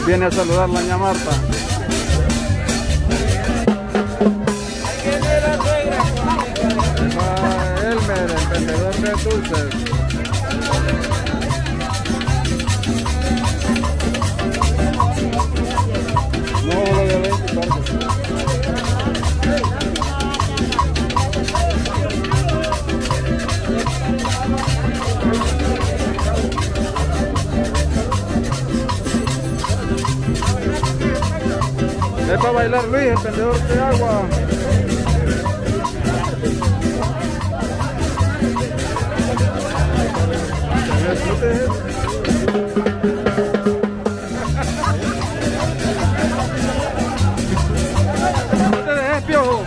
Nos viene a saludar la doña Marta. Elmer, el vendedor de dulces. Es para bailar Luis, el vendedor de agua. No te dejes, Piojo.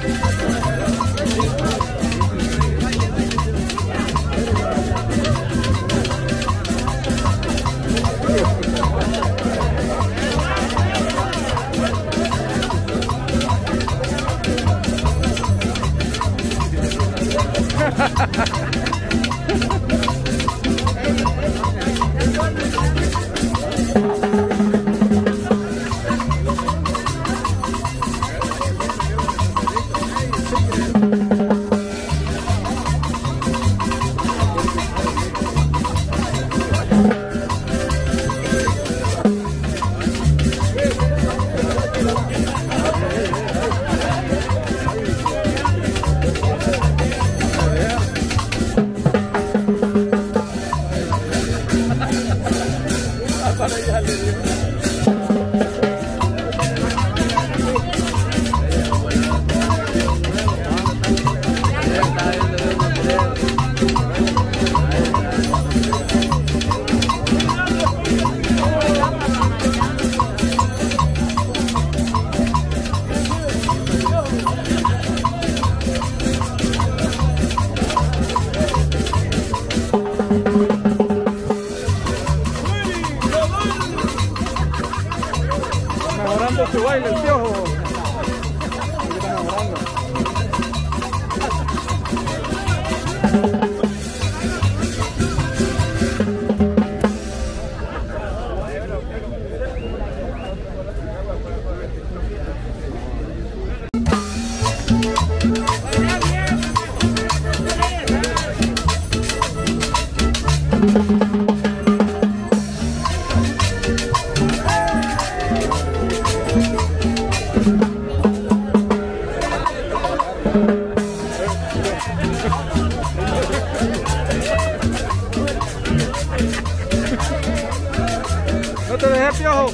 Tu baile, el Piojo. No te dejes, Piojo.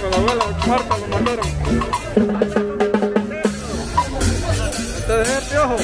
Con la abuela Marta lo mandaron. ¿Te dejé, Piojo?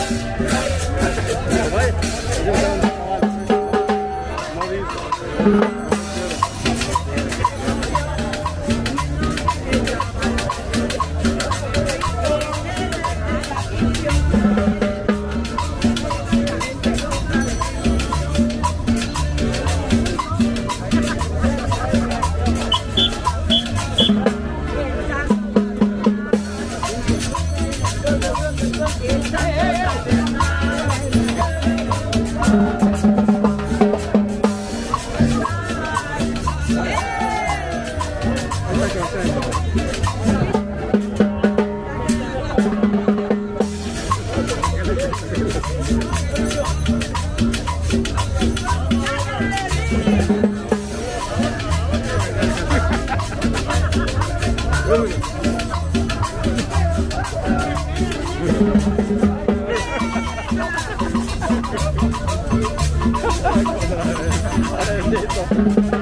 Bendito.